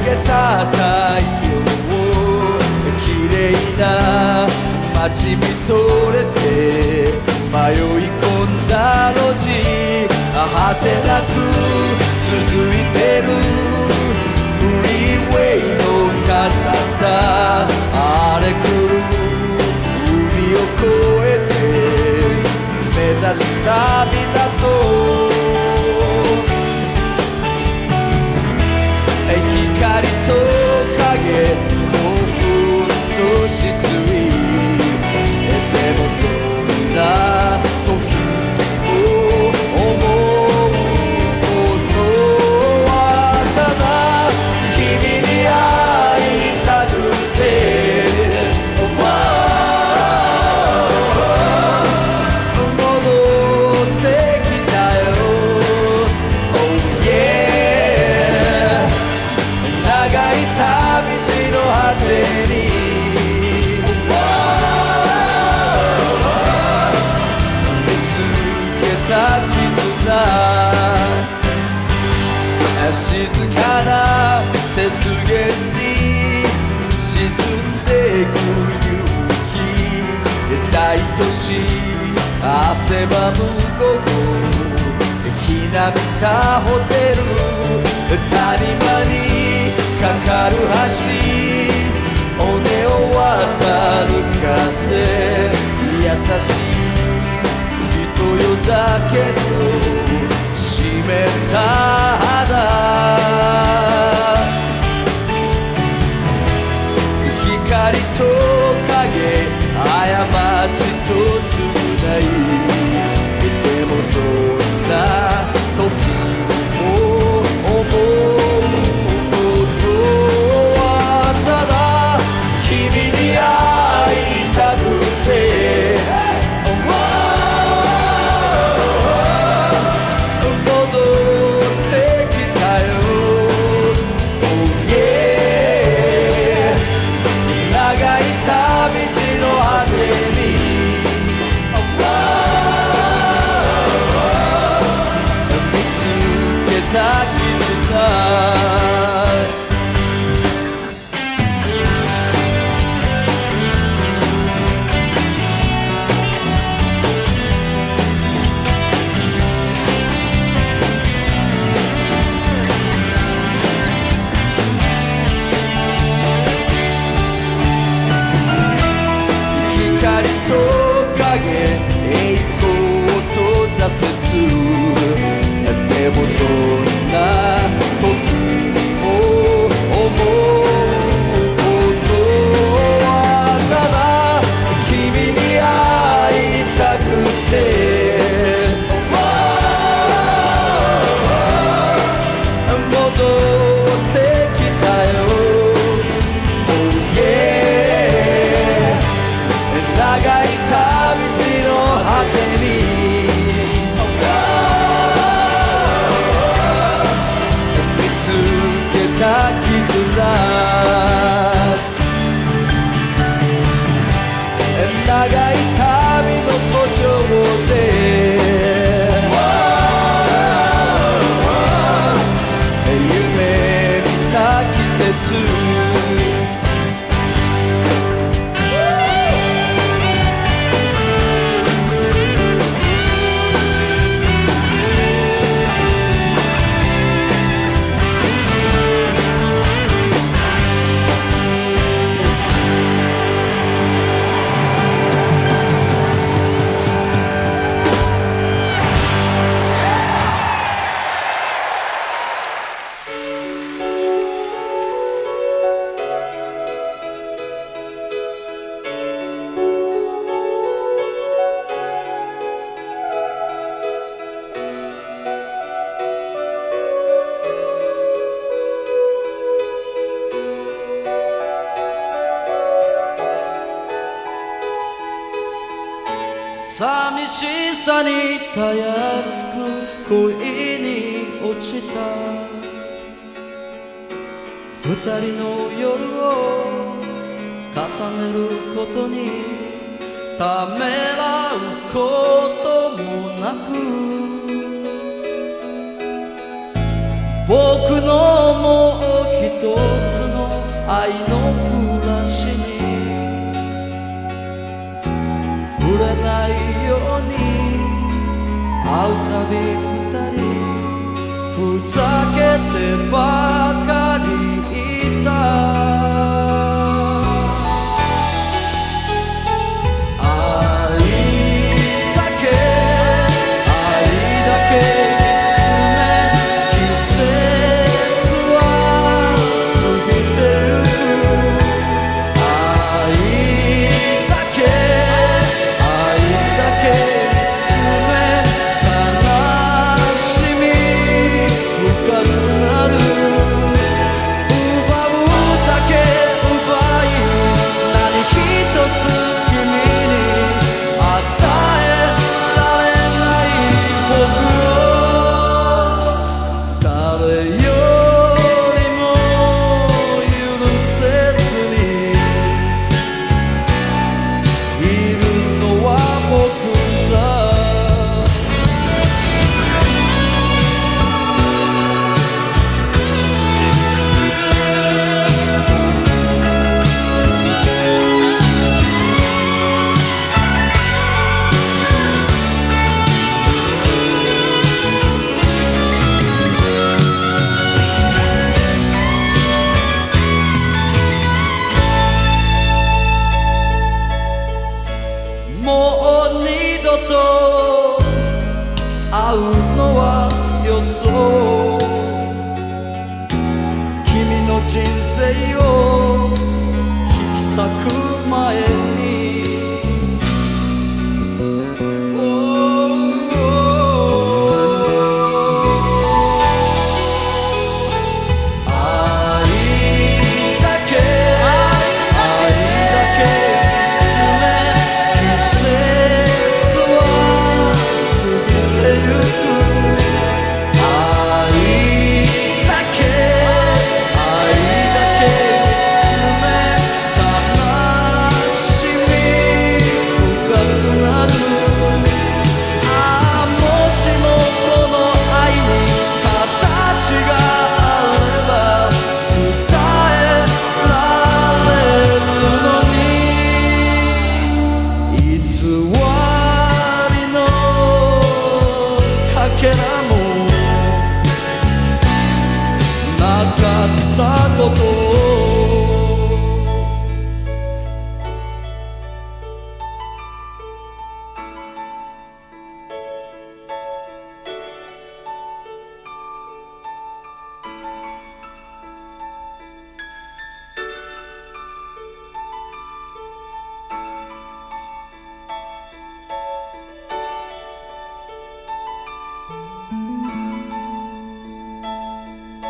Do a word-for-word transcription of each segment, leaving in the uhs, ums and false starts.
げた太陽、綺麗な街見とれて迷い込んだ路地、果てなく続いてるフリーウェイの彼方、荒れ狂う海を越えて目指す旅だと、光と影、興奮と失意、でもそんな時を思うことはただ君に会いたくて、戻ってきたよ、oh yeah、長い旅路の果てに静かな雪原に沈んでく勇気、大都市汗ばむ午後、ひなびたホテル、谷間にかかる橋、尾根を渡る風、優しい人よだけど湿った肌、光と影、過ちと償い、でもどんな時も思うことはただ君に会いたくて、一つの愛の暮らしに触れないように会うたび二人ふざけてばかりいた。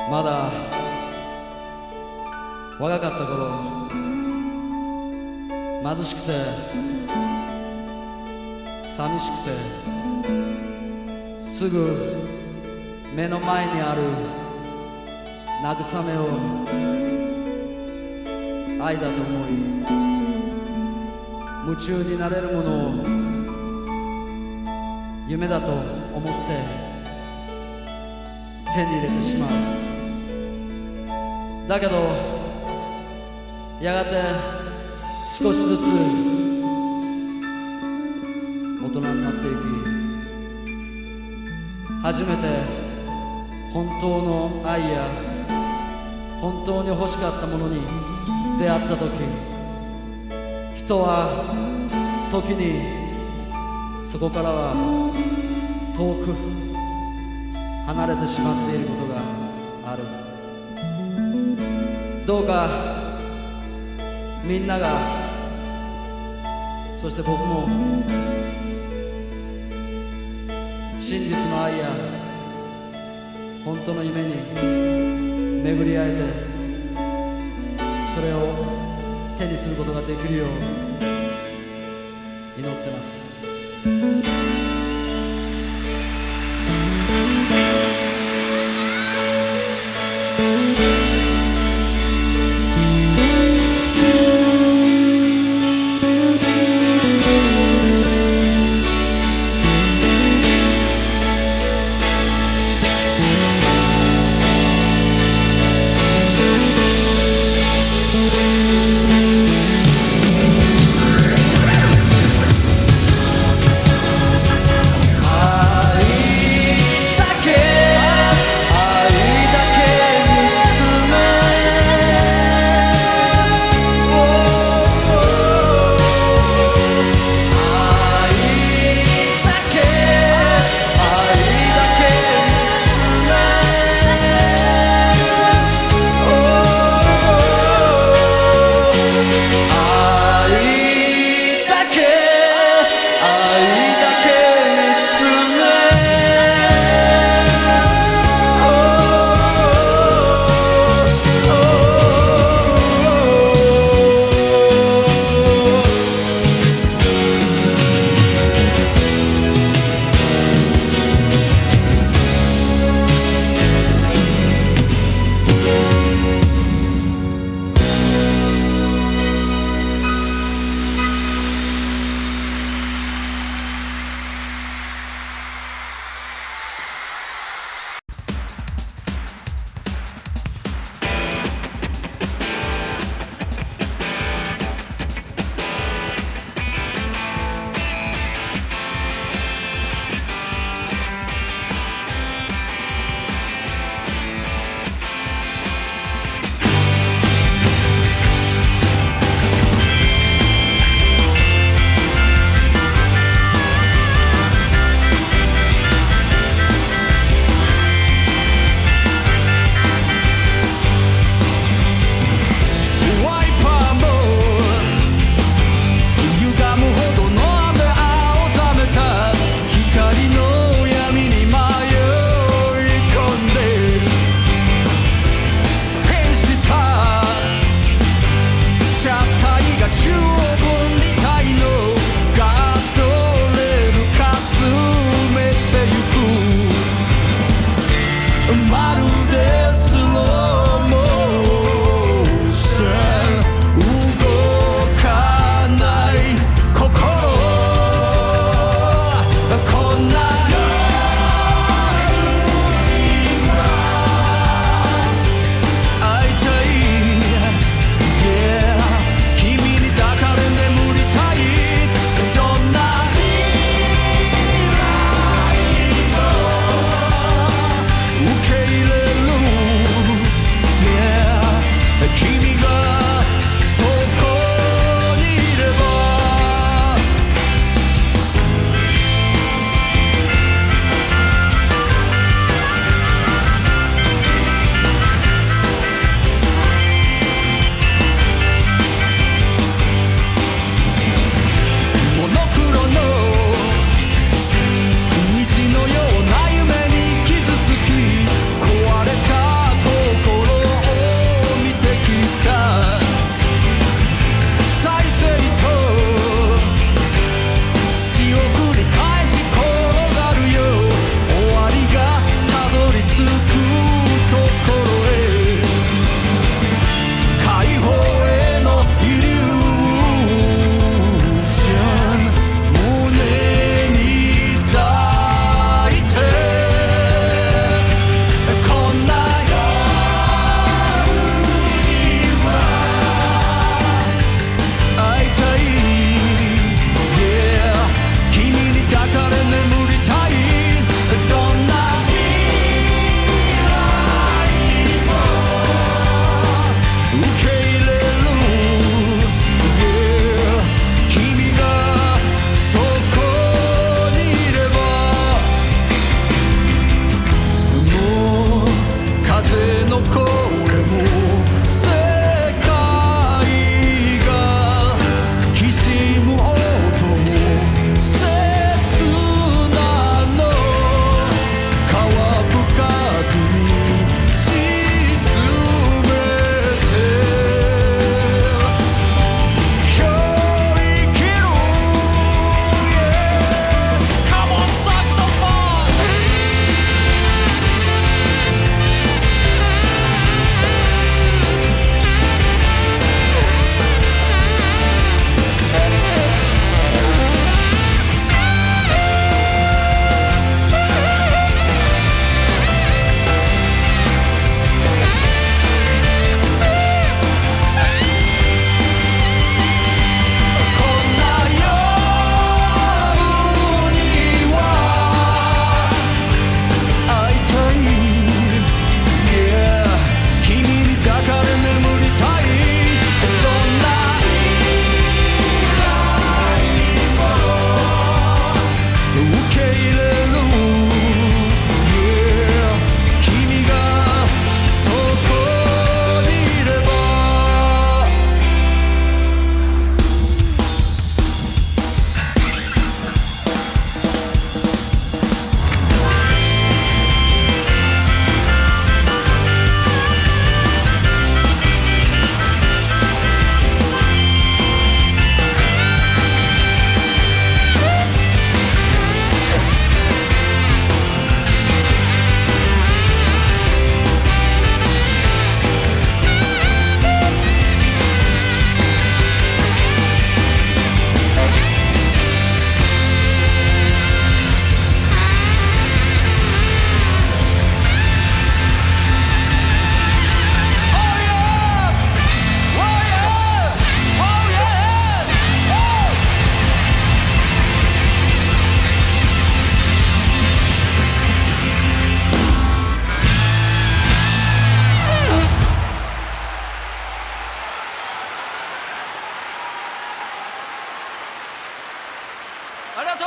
まだ若かった頃、貧しくて寂しくて、すぐ目の前にある慰めを愛だと思い、夢中になれるものを夢だと思って手に入れてしまう。だけどやがて少しずつ大人になっていき、初めて本当の愛や本当に欲しかったものに出会った時、人は時にそこからは遠く離れてしまっていることがある。どうかみんなが、そして僕も真実の愛や本当の夢に巡り会えて、それを手にすることができるよう祈ってます。ありがとう。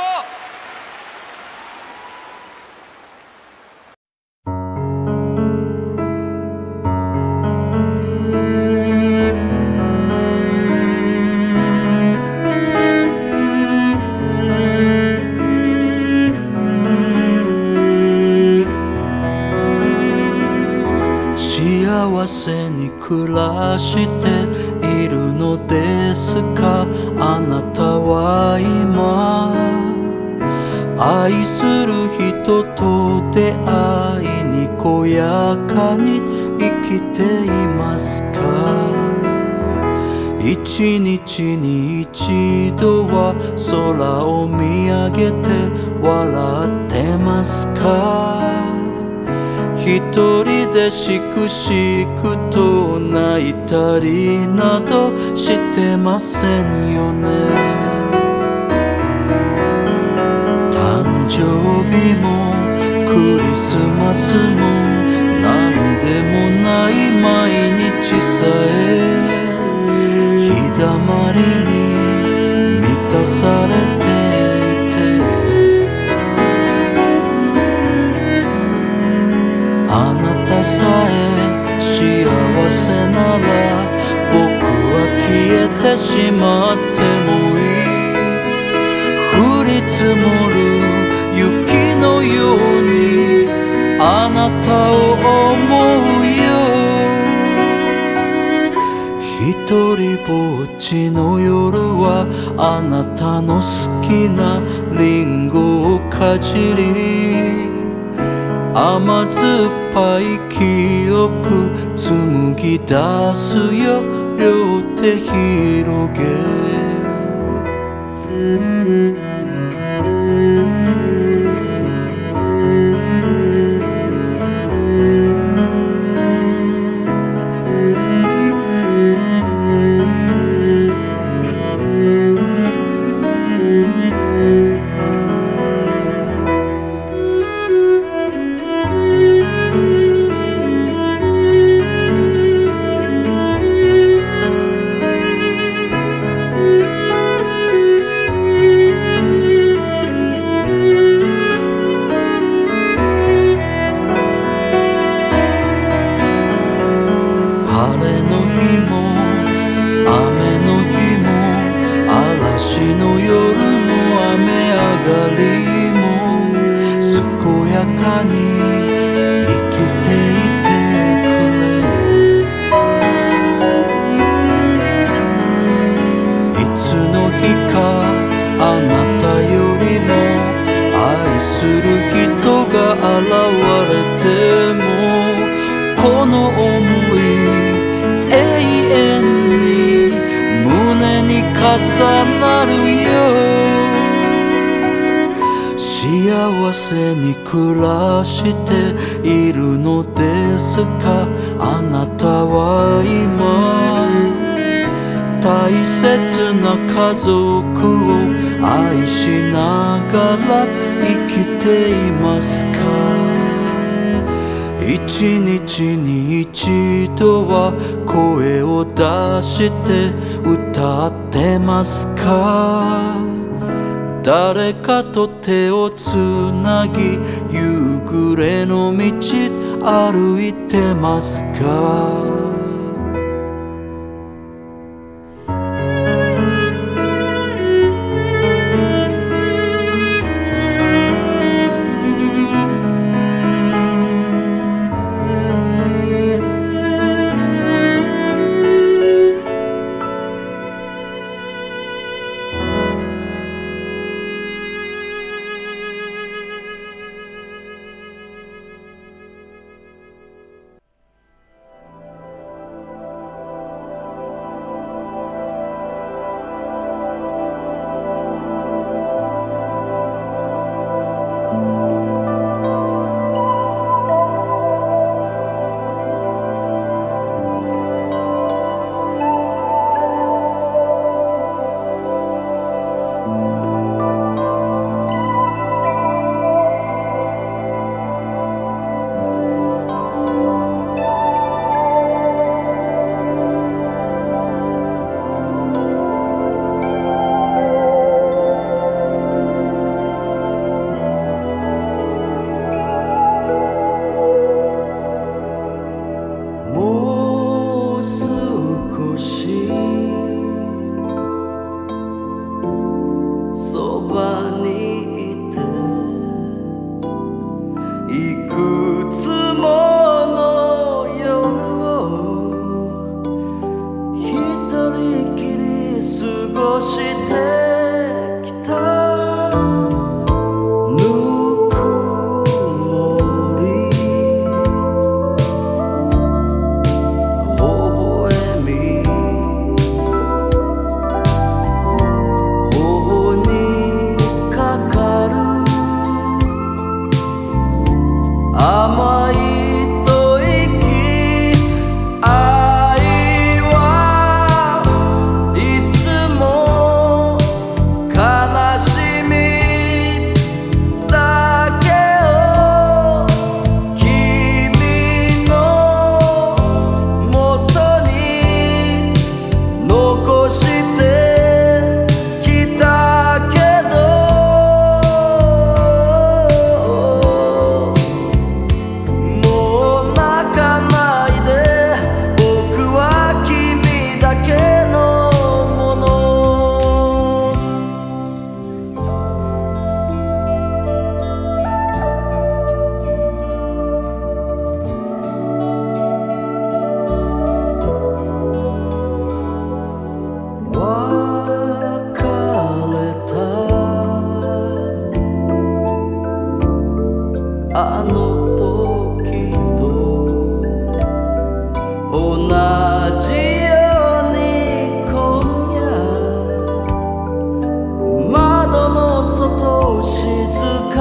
幸せに暮らしているのですか、あなたは今愛する人と出会いにこやかに生きていますか。一日に一度は空を見上げて笑ってますか。一人でしくしくと泣いたりなどしてませんよね。誕生日もクリスマスもなんでもない毎日さえ日だまりに満たされて「幸せなら僕は消えてしまってもいい」「降り積もる雪のようにあなたを思うよ」「ひとりぼっちの夜はあなたの好きなリンゴをかじり」甘酸っぱい記憶紡ぎ出すよ両手広げ誰かと手をつなぎ夕暮れの道歩いてますか。少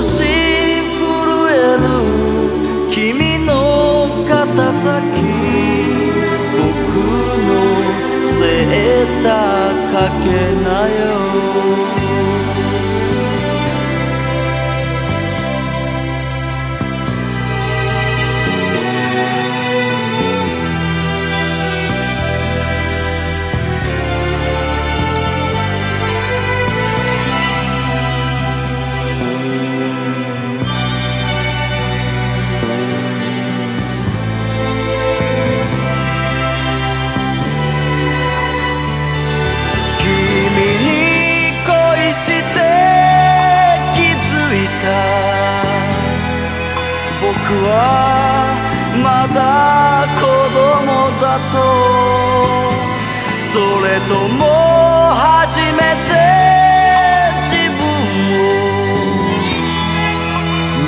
し先、僕のセーターかけなよ。僕はまだ子供だと、それとも初めて自分を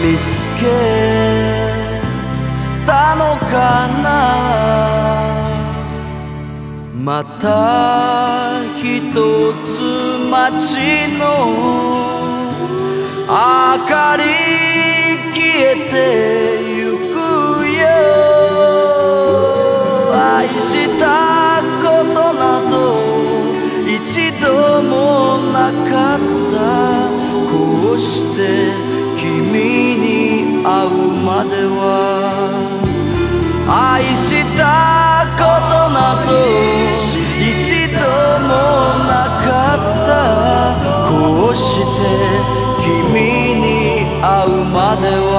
見つけたのかな。またひとつ街の明かり消えてゆくよ。愛したことなど一度もなかった。こうして君に会うまでは、愛したことなど一度もなかった。こうして君に会うまでは。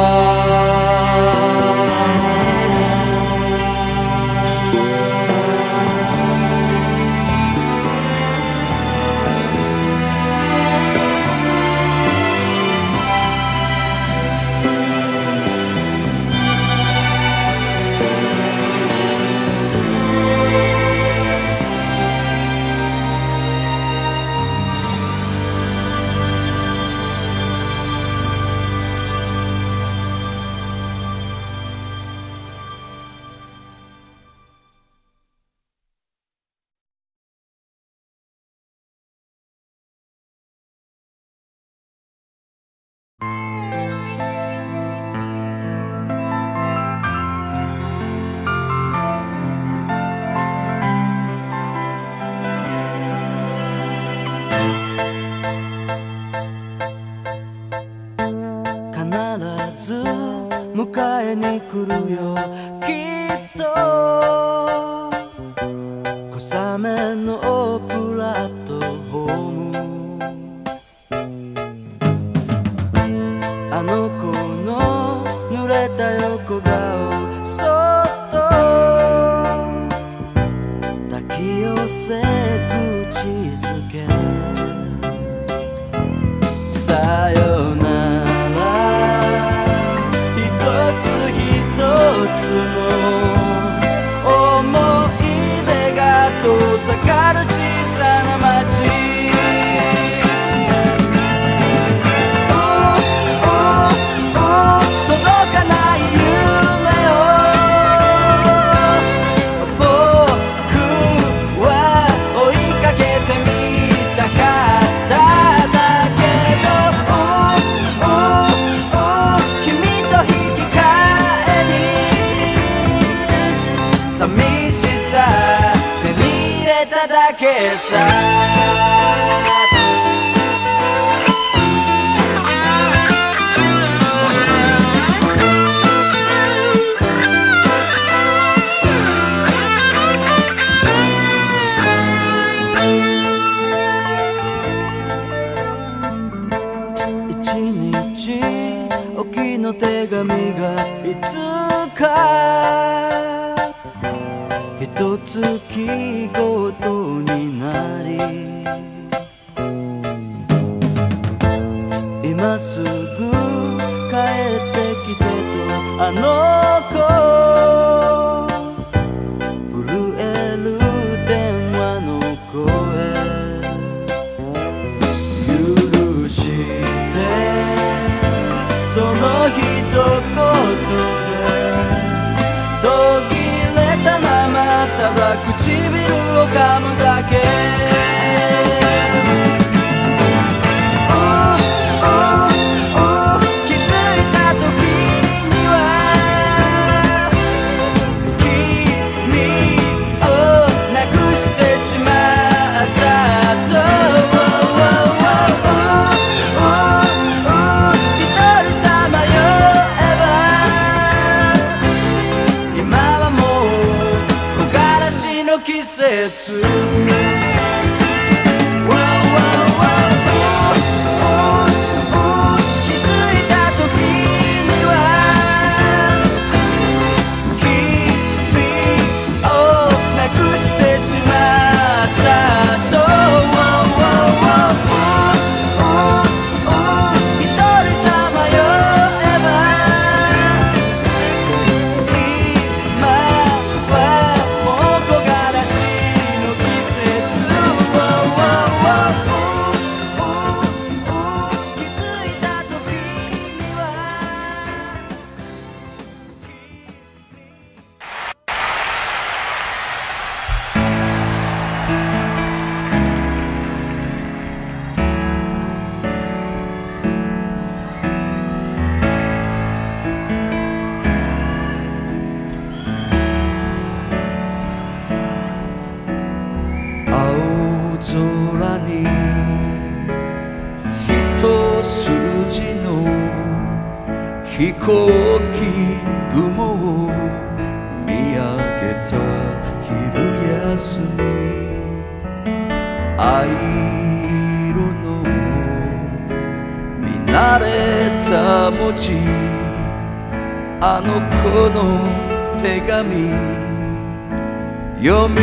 「君と引き換えに」飛行機雲を見上げた昼休み、藍色の見慣れた文字、あの子の手紙読み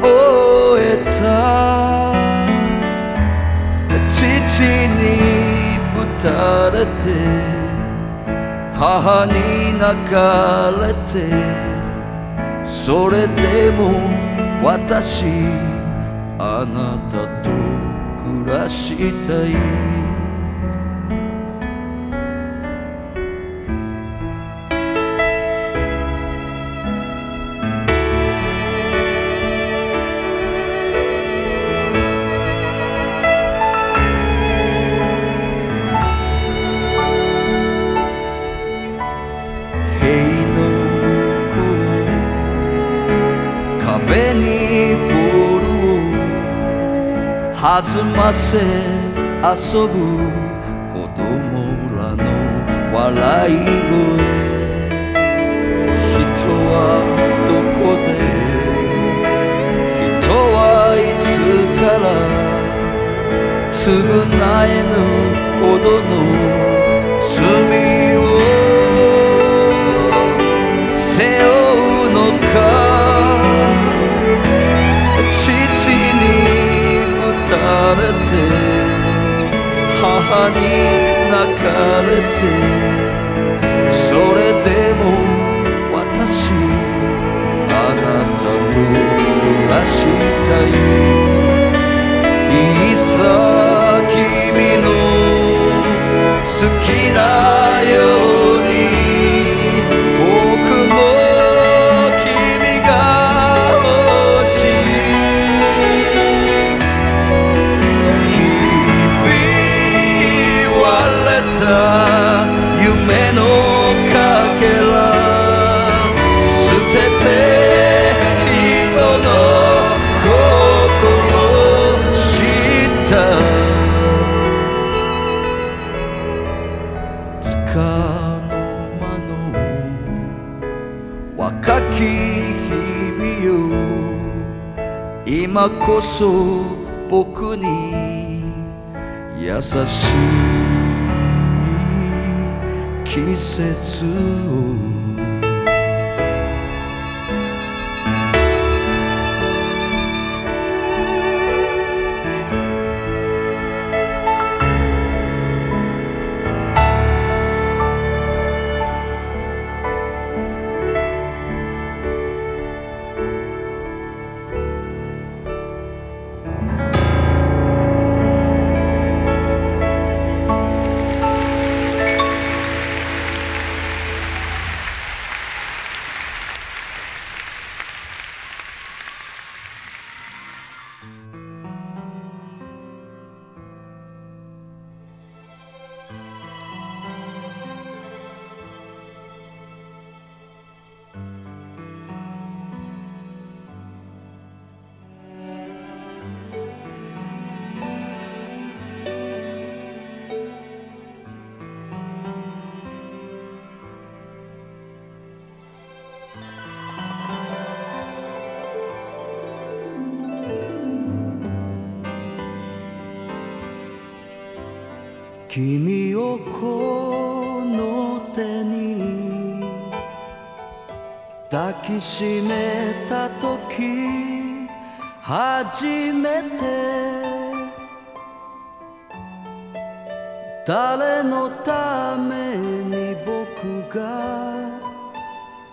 終えた。父に打たれて母に泣かれて、それでも私あなたと暮らしたい。弾ませ遊ぶ子供らの笑い声、人はどこで、人はいつから償えぬほどの罪を背負うのか。父に母に泣かれてそれでも私あなたと暮らしたい。いいさ君の好きなように僕も君が欲しい。夢のかけら捨てて人の心知った。つかの間の若き日々よ、今こそ僕に優しい季節を。君をこの手に抱きしめたとき、初めて誰のために僕が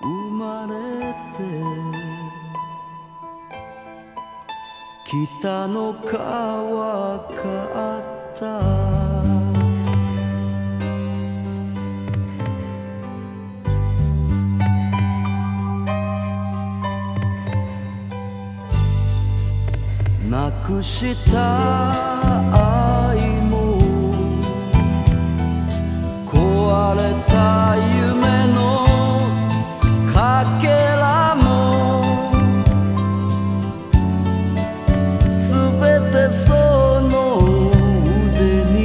生まれて北の川があった。なくした愛も壊れた夢のかけらも、すべてその腕に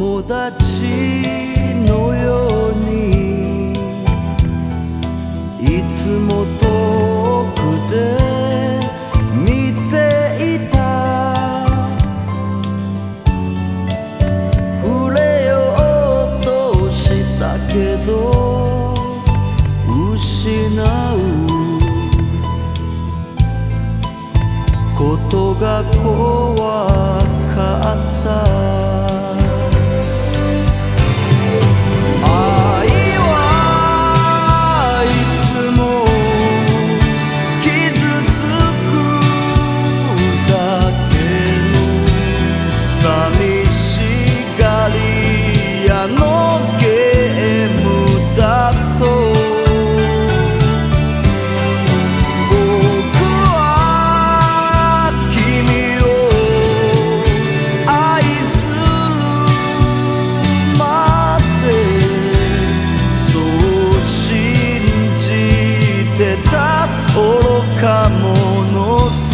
友達のようにいつも遠くで見ていた」「触れようとしたけど失う」ことが怖かった愚か者さ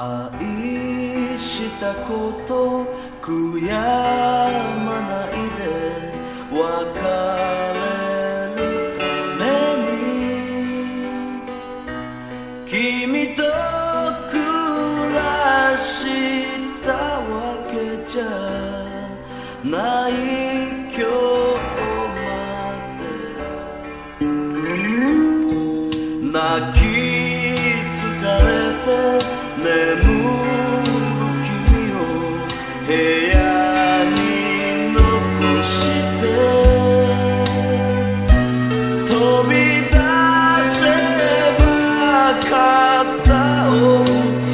愛したこと悔やまないで別れるために君と暮らしたわけじゃない今日まで泣き疲れて眠る君を部屋に残して飛び出せば肩を打つ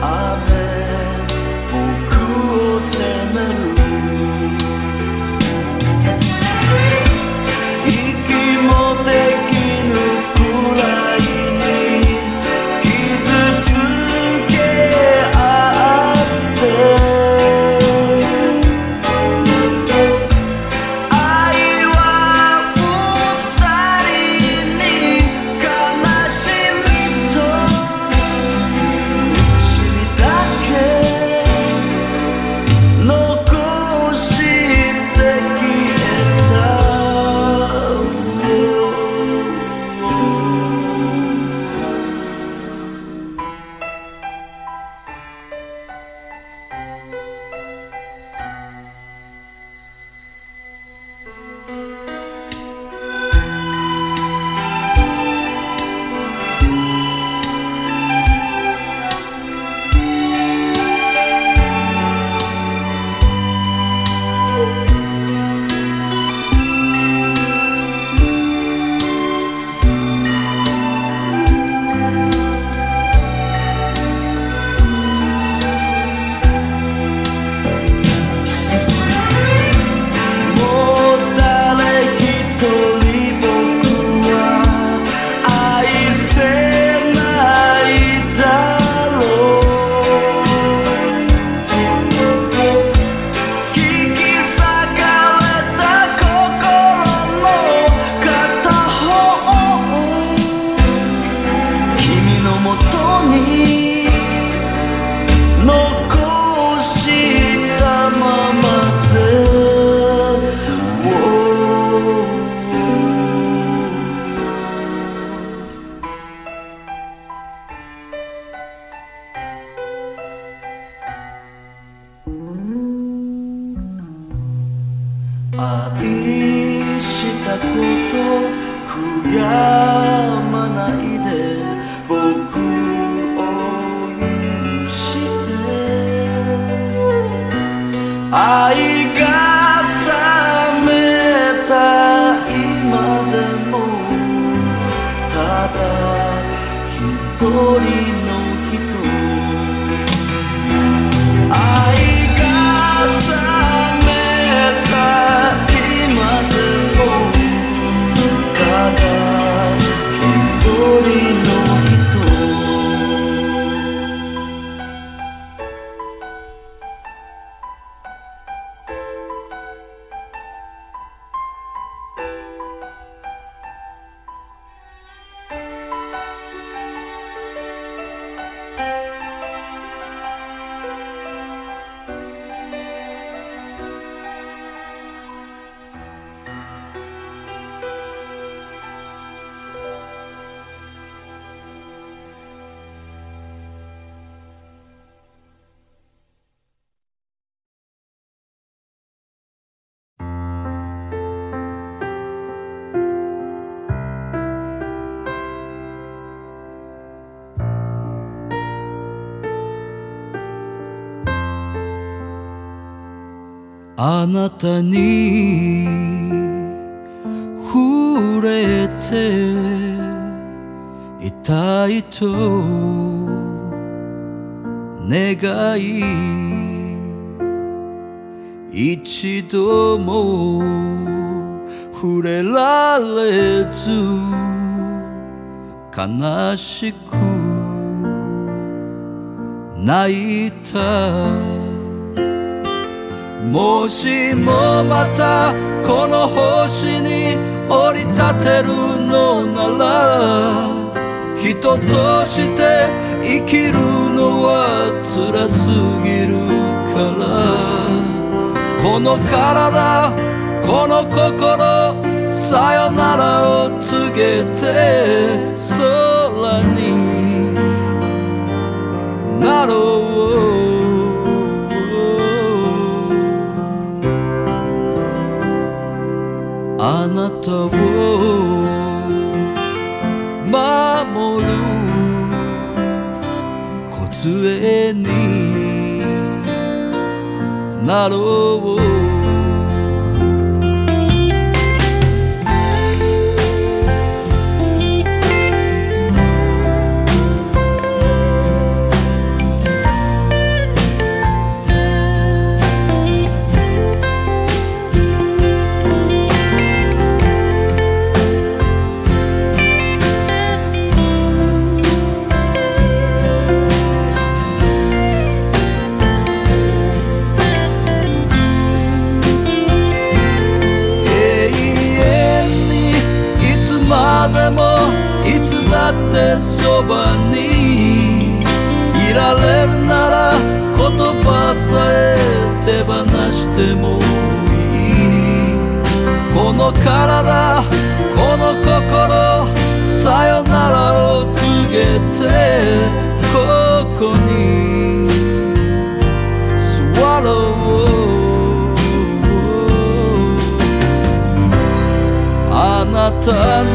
雨僕を責める息もできぬくらい「愛は二こと悔やまないで僕を許して愛が覚めた今でもただ一人の人愛が覚めあなたに触れていたいと願い一度も触れられず悲しく泣いたもしもまたこの星に降り立てるのなら人として生きるのは辛すぎるからこの体この心さよならを告げて空になろうあなたを守る小杖になろうそばにいられるなら言葉さえ手放してもいいこの体この心さよならを告げてここに座ろうあなたの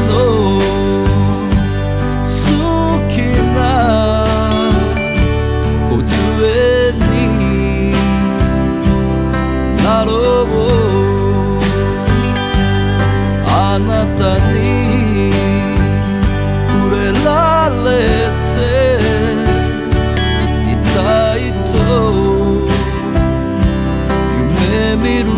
あなたに触れられていたいと夢見る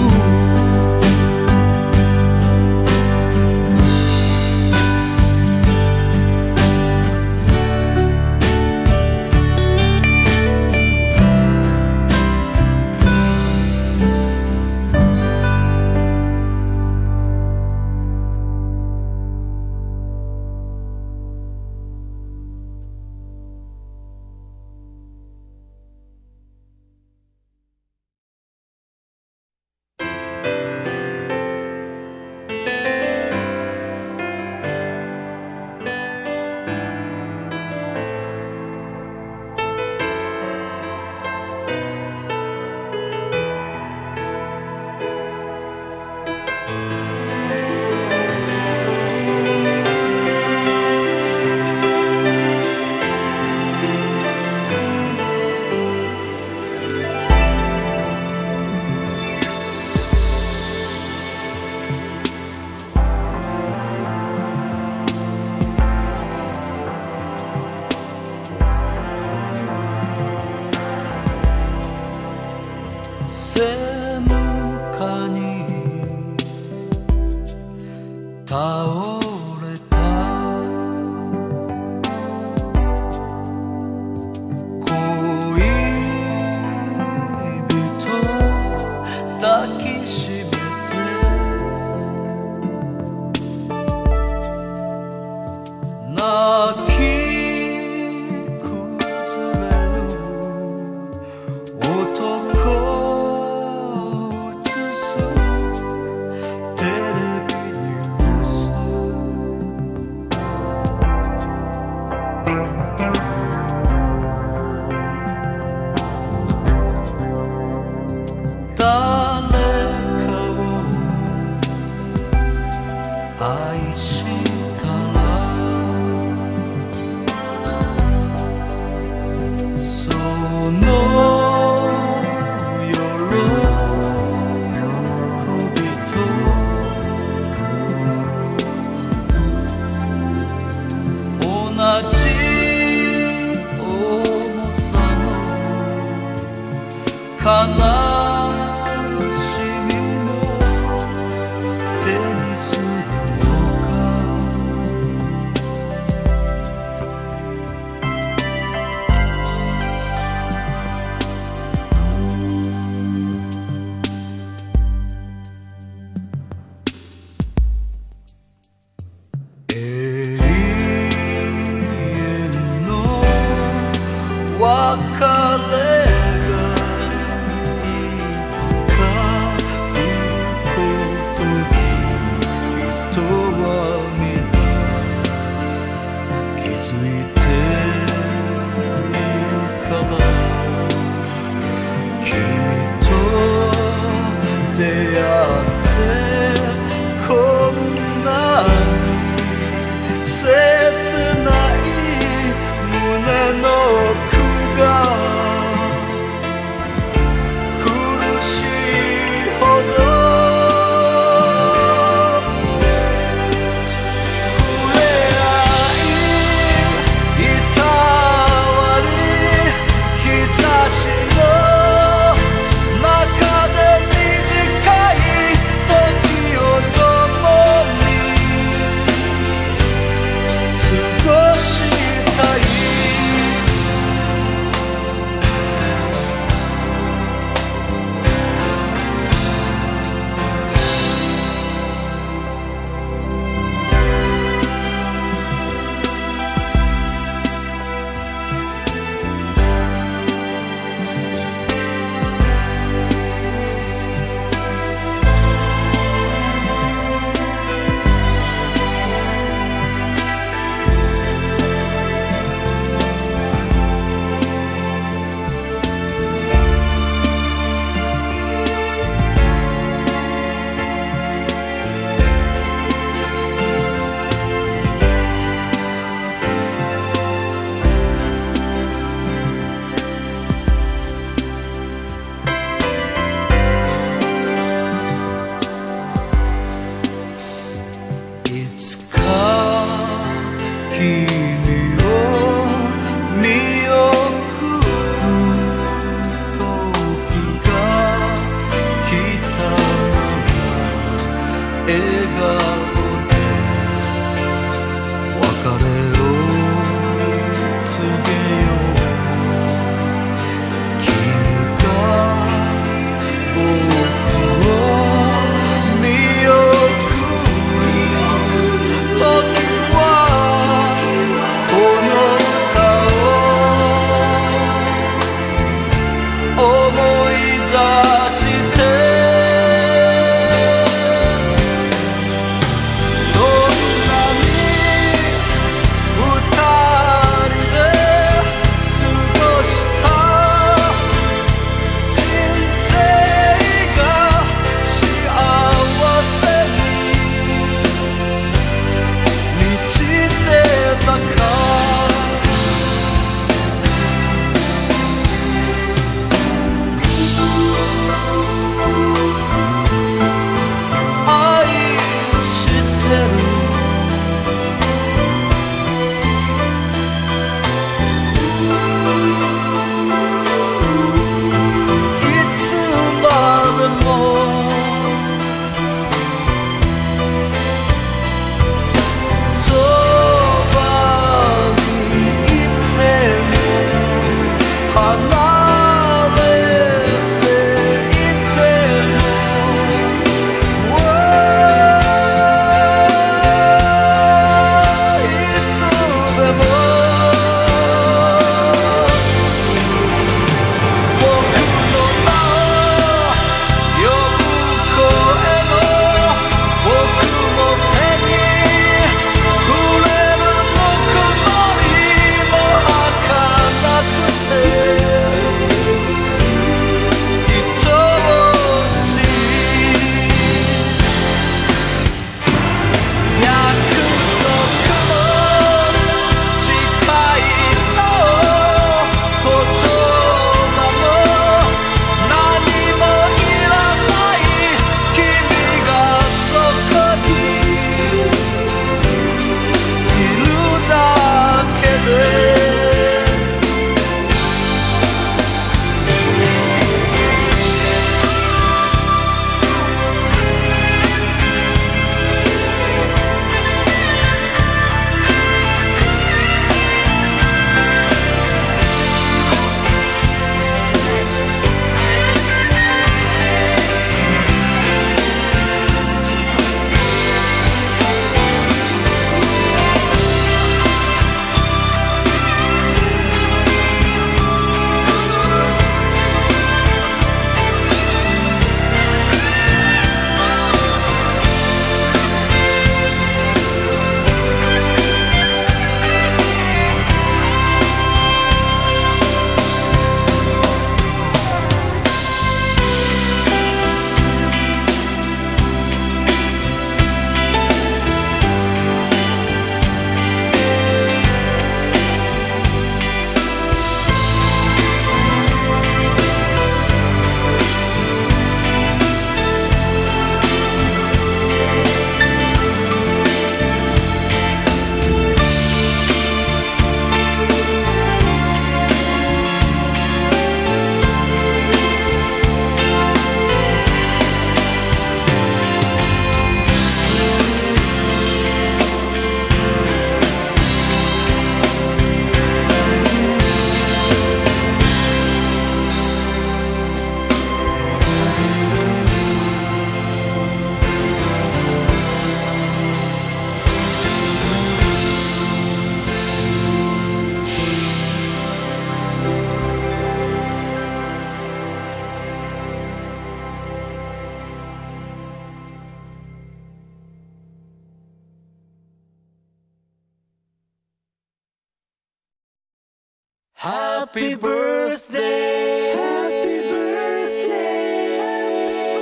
Happy birthday. Happy birthday. Happy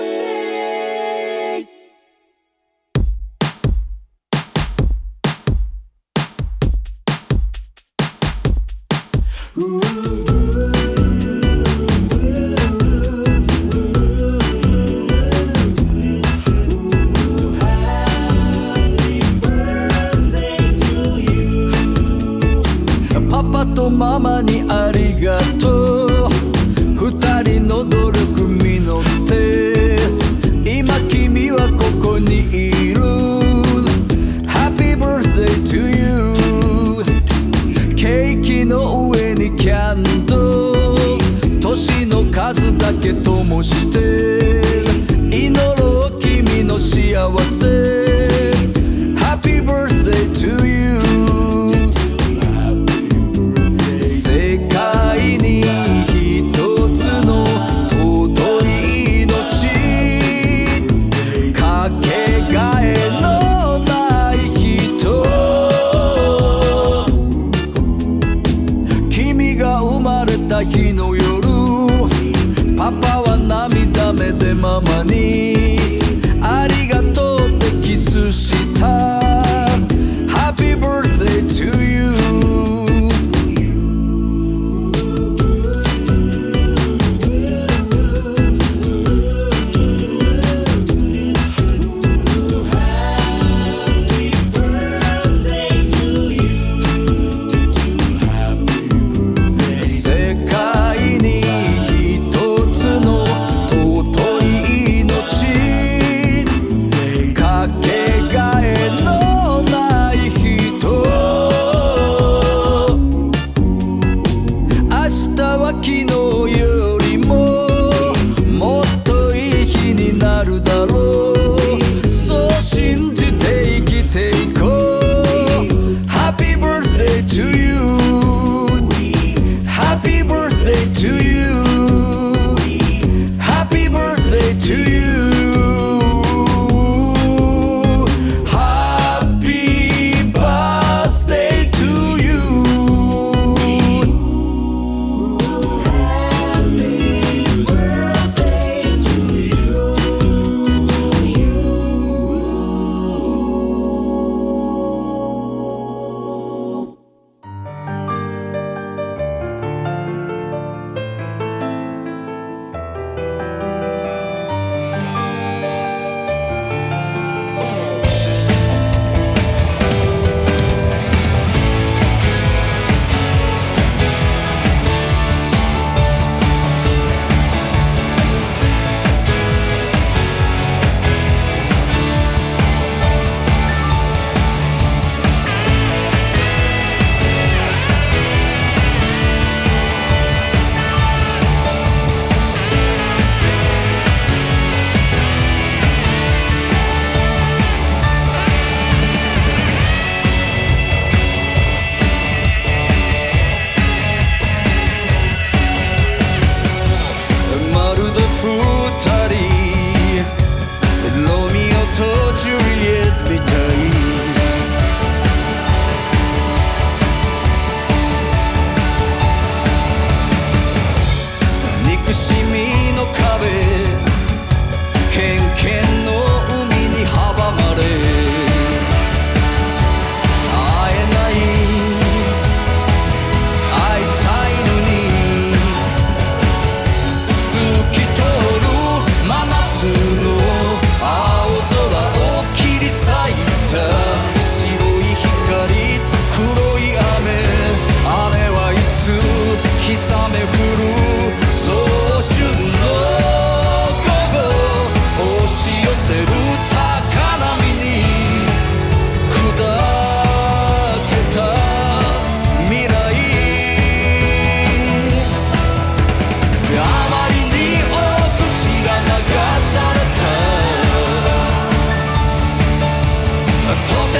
birthday. Ooh.パパとママにありがとう。二人の努力実って今君はここにいる。 Happy birthday to you。 ケーキの上にキャンドル、年の数だけ灯して祈ろう君の幸せ。 Happy birthday to you。日の夜パパは涙目でママにありがとうってキスした。 Happy birthday to you。 憎しみの壁、偏見の海に阻まれ会えない、会いたいのに透き通る真夏の青空を切り裂いた白い光、黒い雨、あれはいつ刻め降る「高波に砕けた未来」「あまりに大口が流された」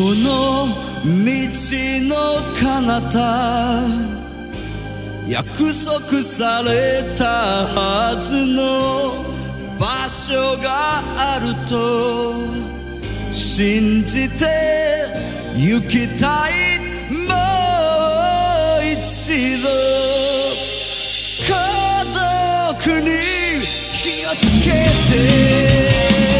の道の彼方、約束されたはずの場所があると信じて行きたい。もう一度孤独に火をつけて、君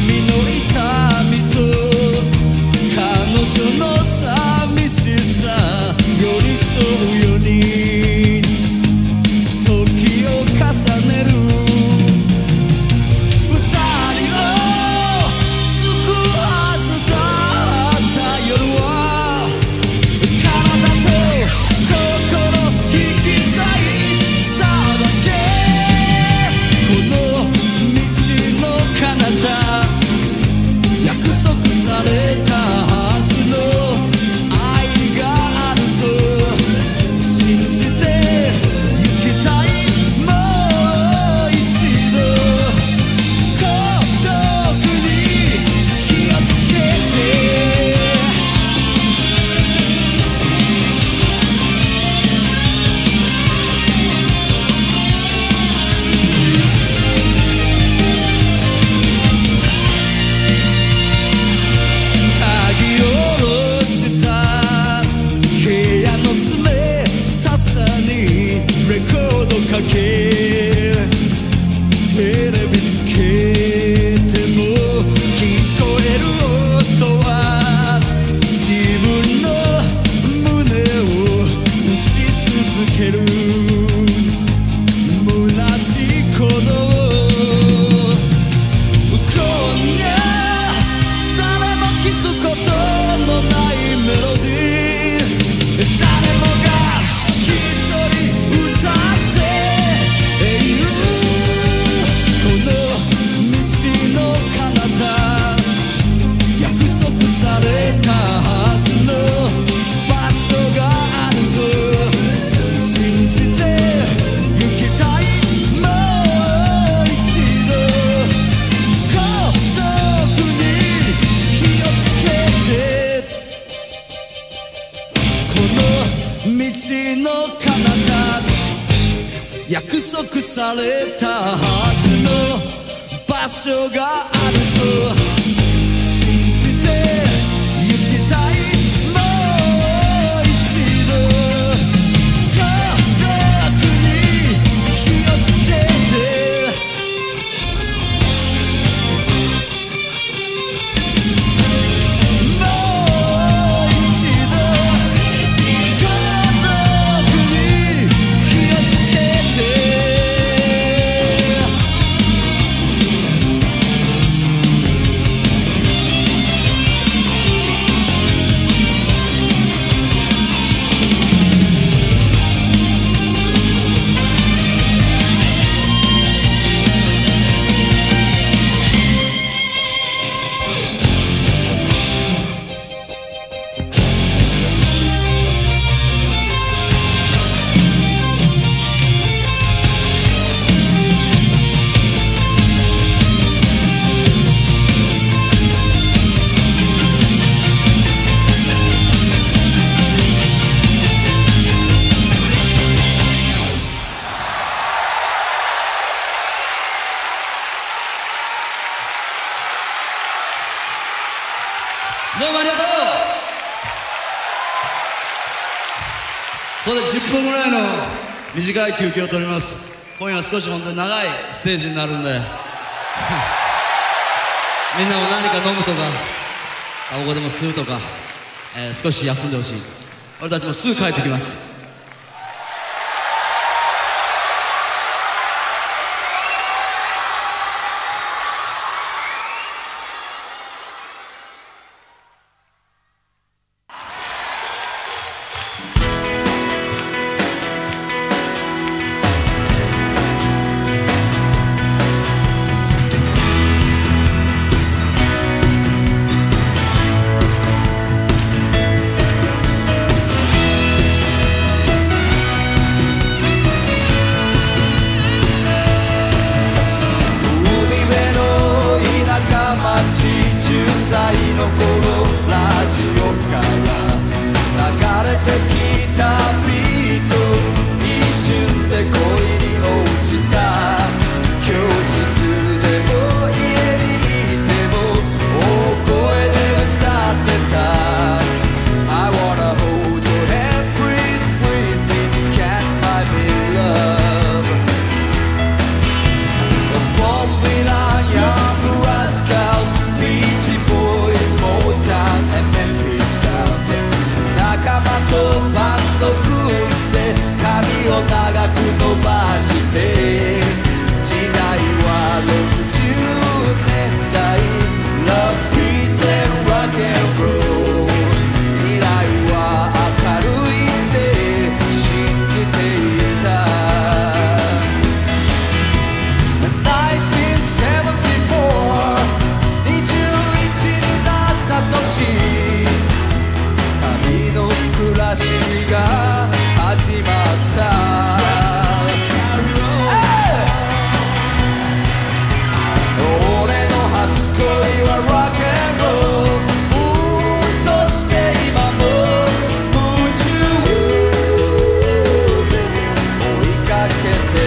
の痛みと彼女の寂しさ寄り添うように時を重ねる、二人を救うはずだった夜は体と心引き裂いただけ。この彼方、約束されたはずの愛があると信じて行きたい。もう一度孤独に火をつけテレビつけても聞こえる音は自分の胸を打ち続ける、虚しい鼓動。今夜誰も聞くことのないメロディー、誰もが一人歌って約束されたはずの場所があると信じて行きたい。もう一度孤独に火をつけて、もう一度孤独に火をつけて。どうもありがとう。ここでじゅっぷんぐらいの短い休憩を取ります。今夜は少し本当に長いステージになるんでみんなも何か飲むとかタバコでも吸うとか、えー、少し休んでほしい。俺たちもすぐ帰ってきます。旅と一瞬で恋に落ちた」「教室でも家にいても大声で歌ってた」「I wanna hold your hand, please, please me, can't buy me love」「ボンビランヤンブラスカーズ」「ビーチボーイズモータン and Memphis Sound」「仲間とバンド組んで髪を長く伸ばして」「時代はろくじゅうねんだい」「Love, Peace and Rock and Roll」「未来は明るいって信じていた」「せんきゅうひゃくななじゅうよん」「にじゅういちになった年」「始まった」「俺の初恋はロックンロール」「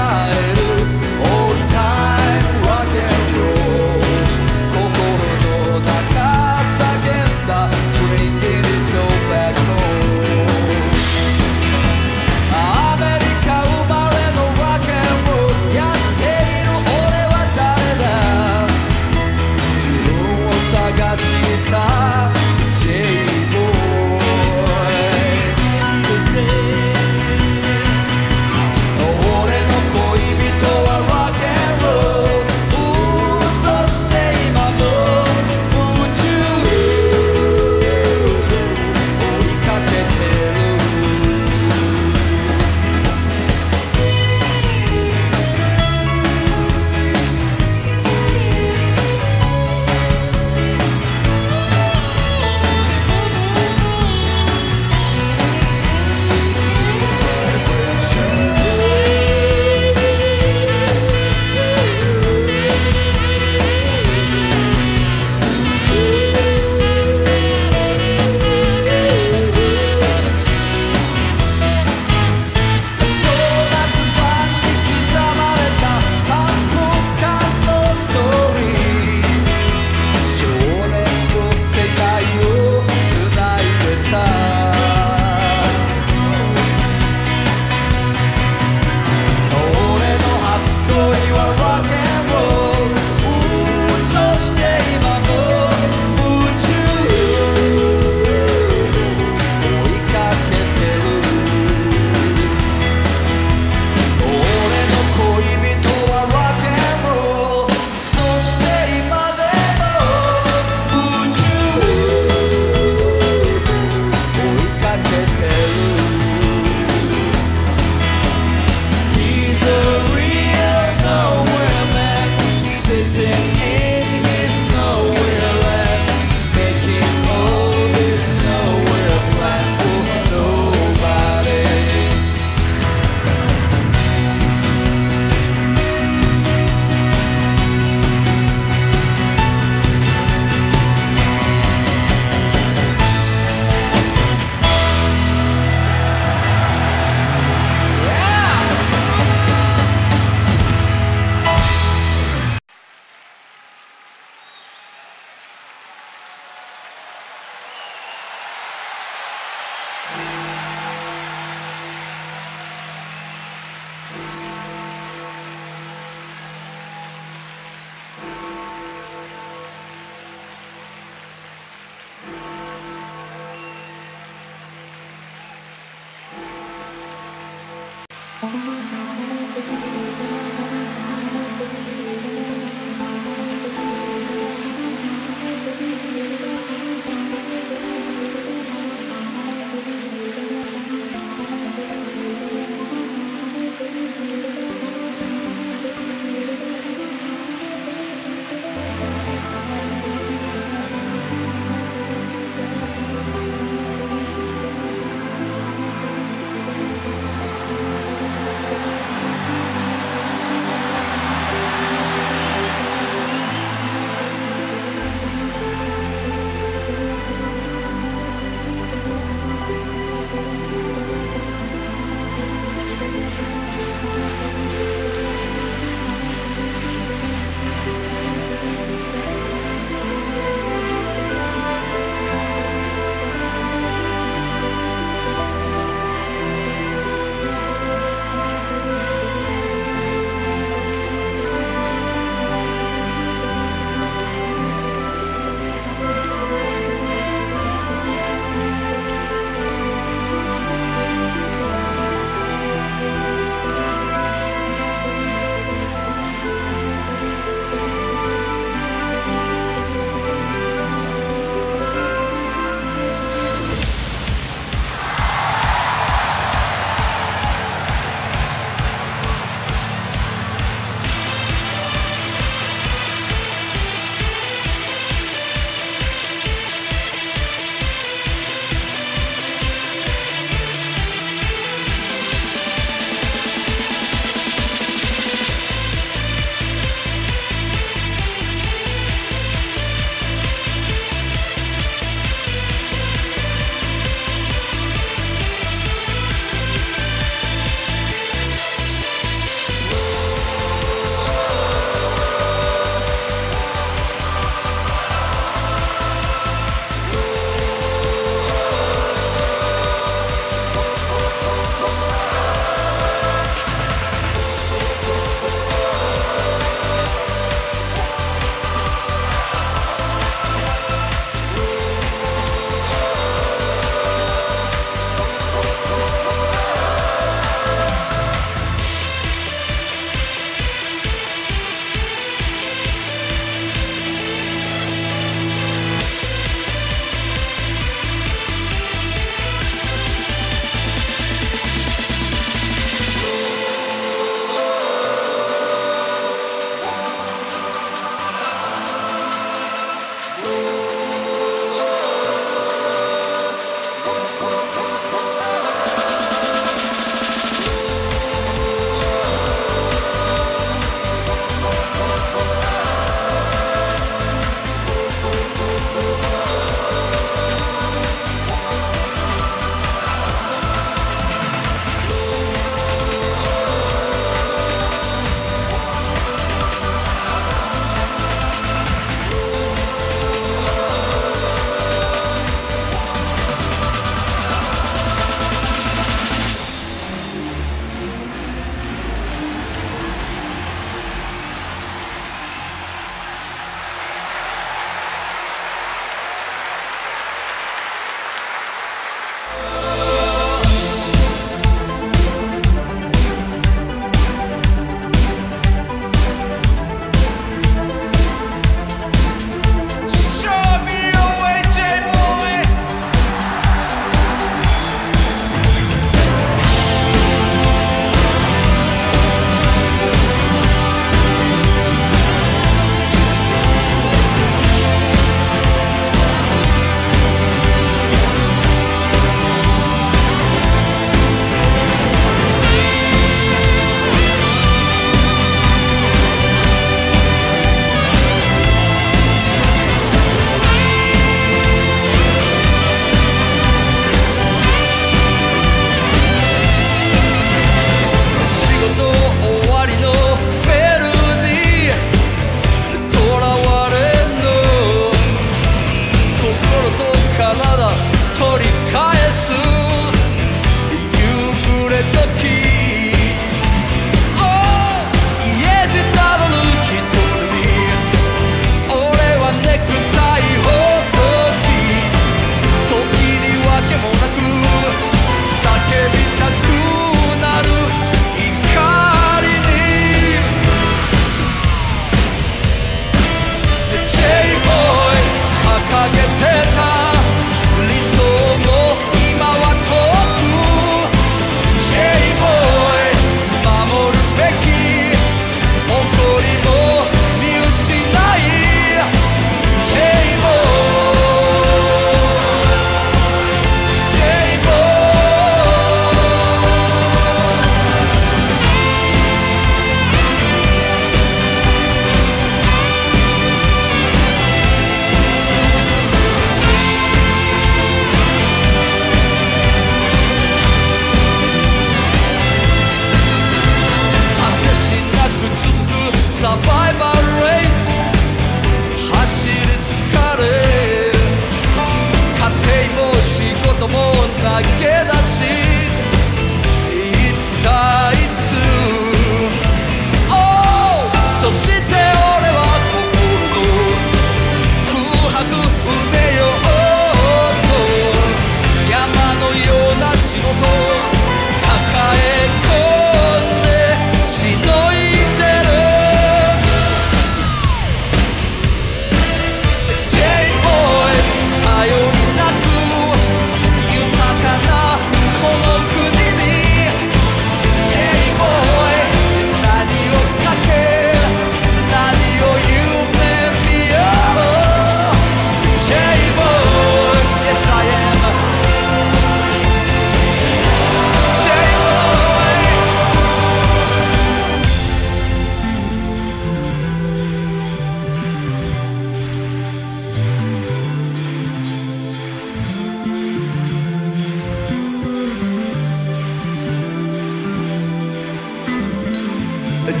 バイク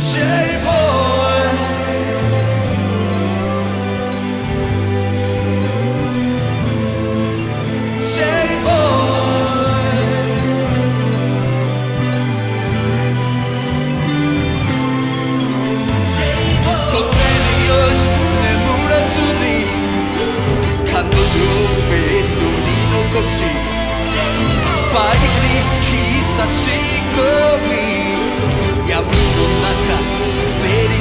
に喫茶仕込み闇の中滑り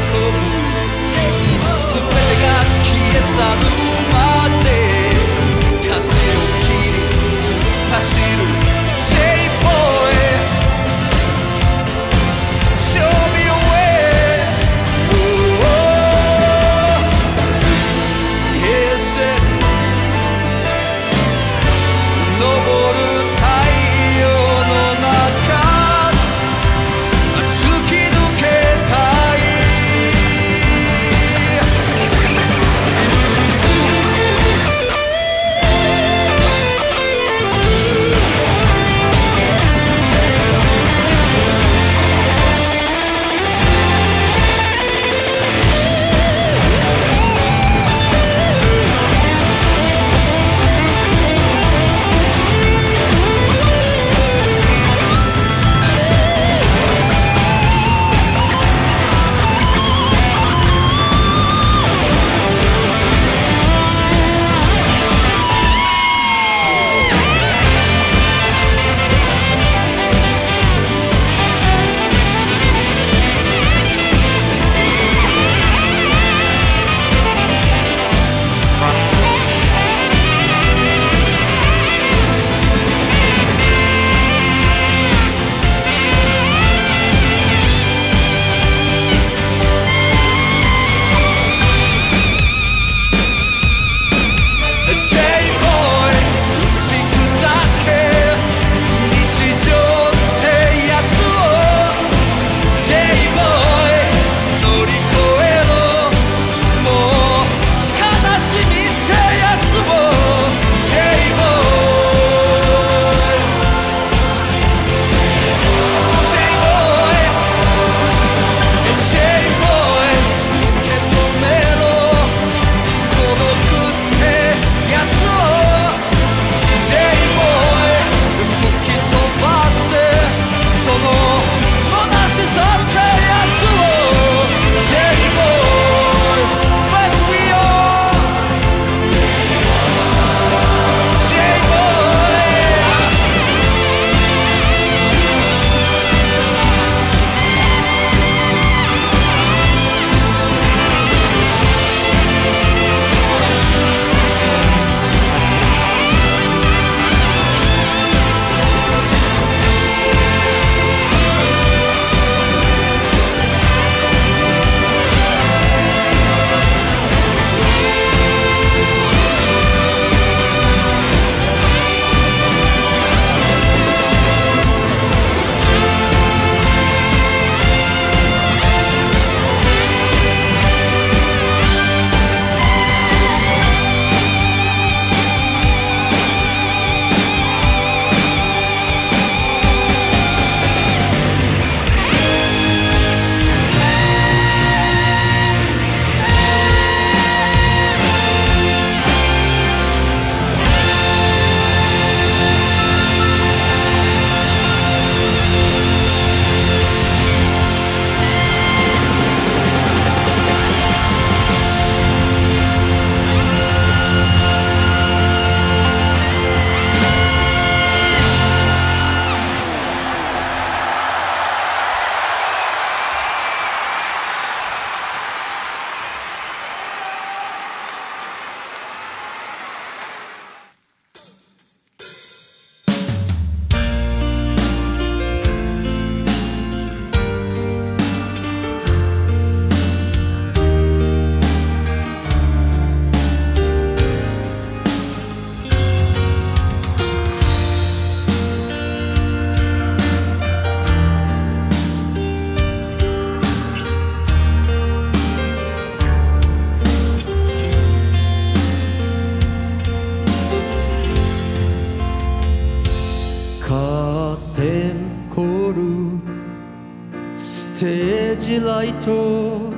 ステージライト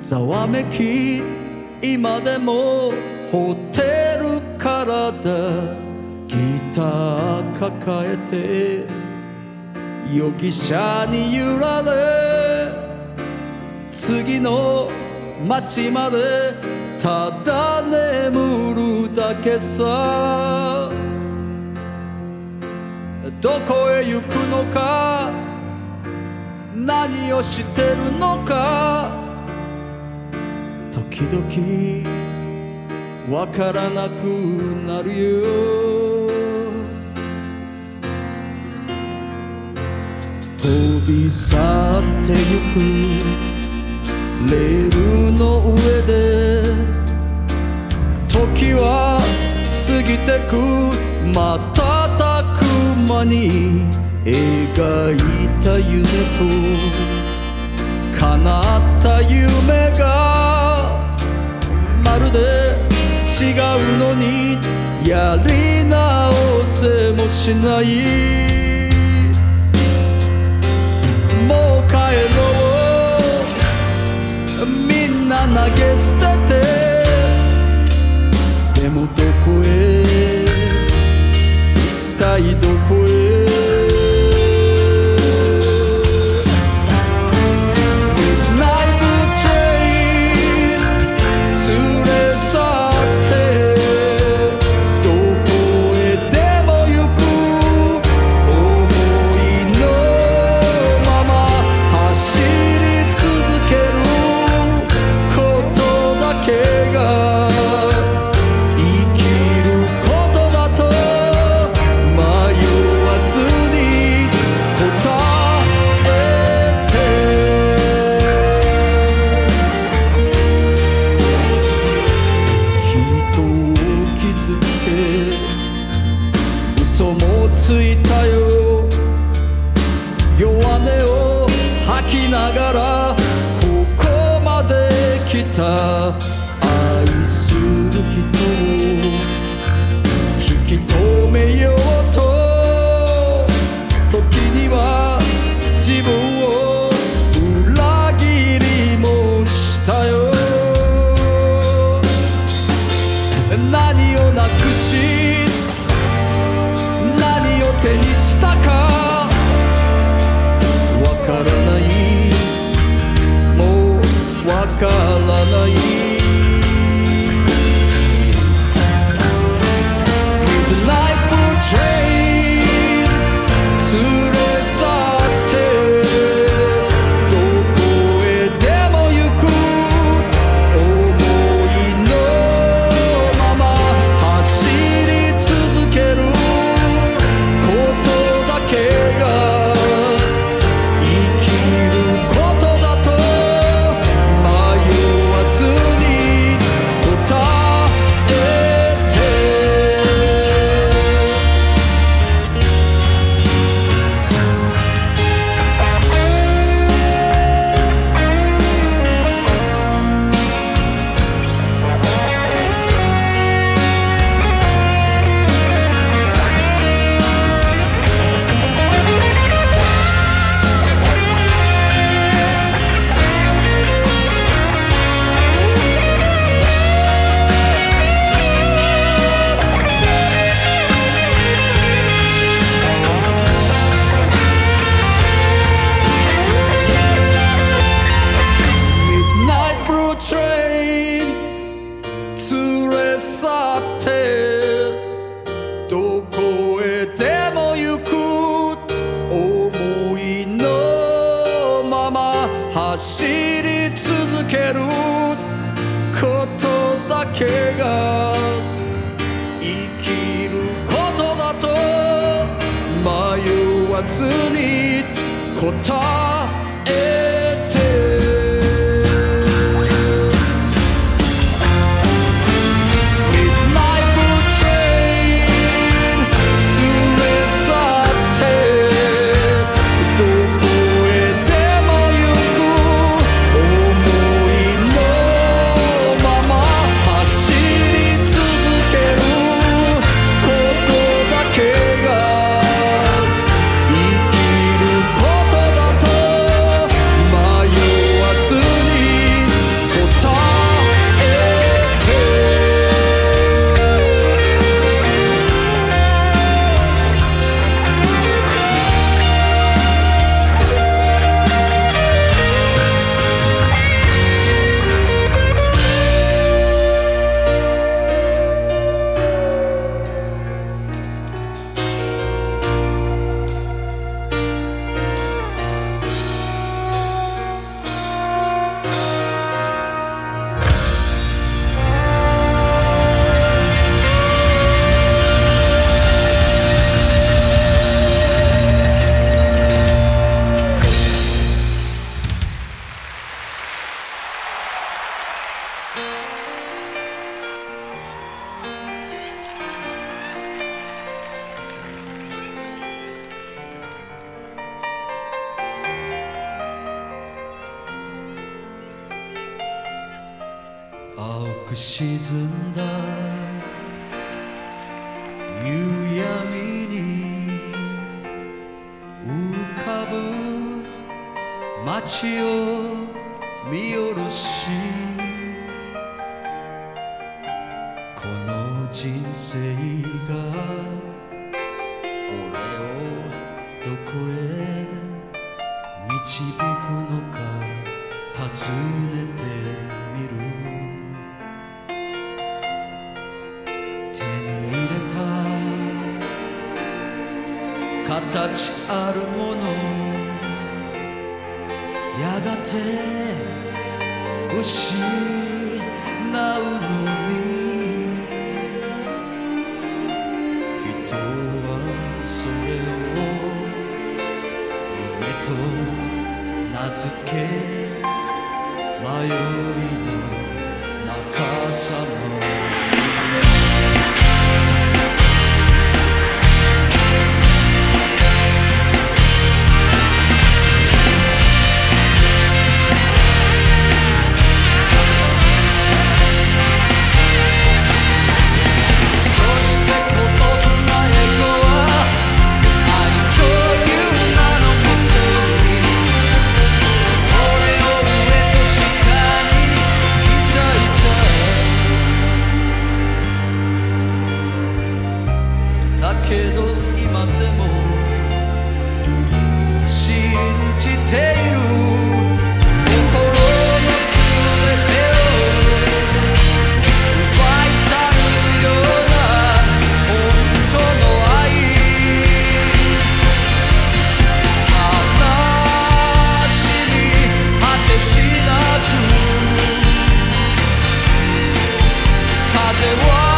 ざわめき今でもホテルからだギター抱えて容疑者に揺られ次の街までただ眠るだけさどこへ行くのか何をしてるのか時々わからなくなるよ飛び去ってゆくレールの上で時は過ぎてくまた瞬く間に描いた夢と叶った夢がまるで違うのにやり直せもしないもう帰ろうみんな投げ捨ててでもどこへ一体どこへ嘘もついたよ弱音を吐きながらここまで来た愛する人を引き止めようと時には自分を裏切りもしたよ何をなくし手にしたかわからないもうわからないどこへでも行く思いのまま走り続けることだけが生きることだと迷わずに答えてく沈んだ夕闇に浮かぶ街を見下ろし、この人生が俺をどこへ導くのか尋ねてみる。手に入れた形あるもの、やがて失うのに、名付け迷いの中さま。けど今でも信じている、心の全てを奪い去るような本当の愛、悲しみ果てしなく、風は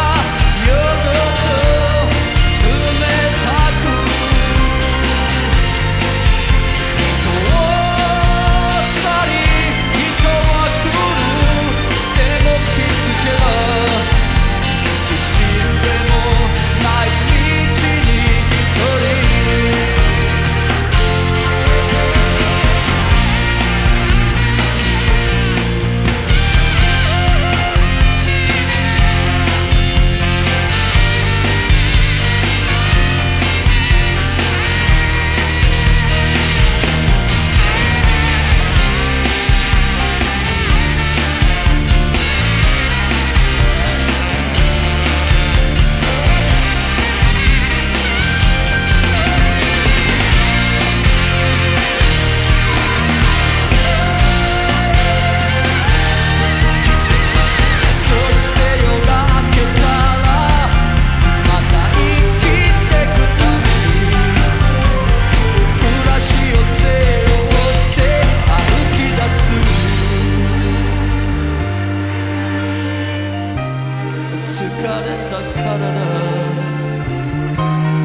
疲れた体、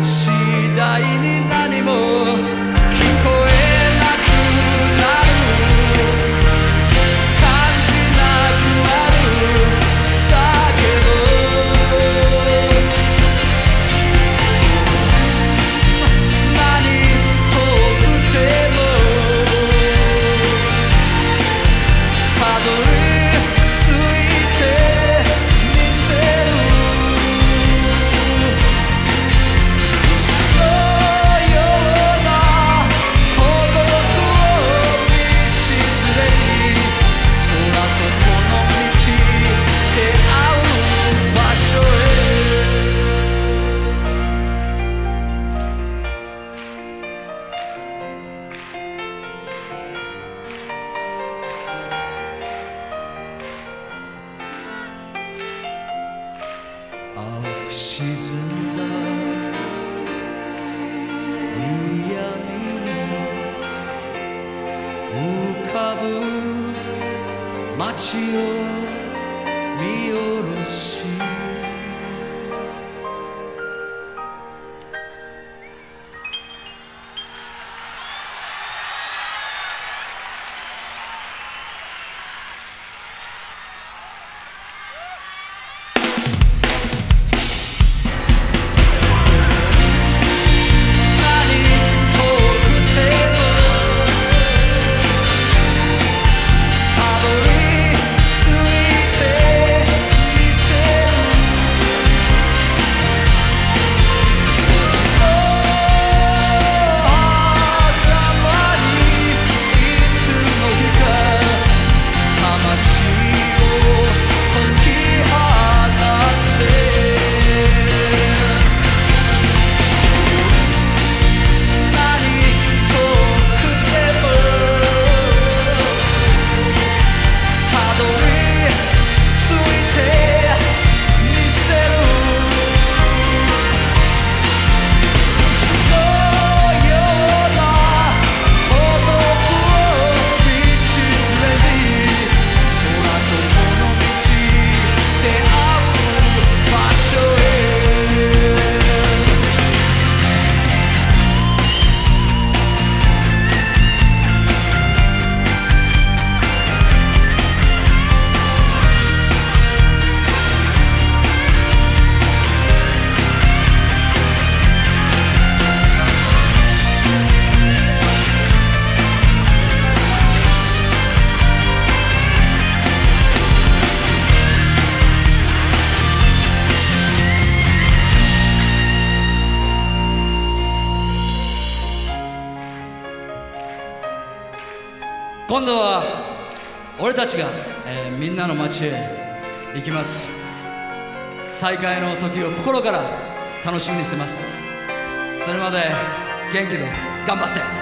次第に何も聞こえなくなる、感じなくなる、だけど何遠くてもたどり着く沈んだ夕闇に浮かぶ街を見下ろし、今度は俺たちが、えー、みんなの街へ行きます。再会の時を心から楽しみにしてます。それまで元気で頑張って。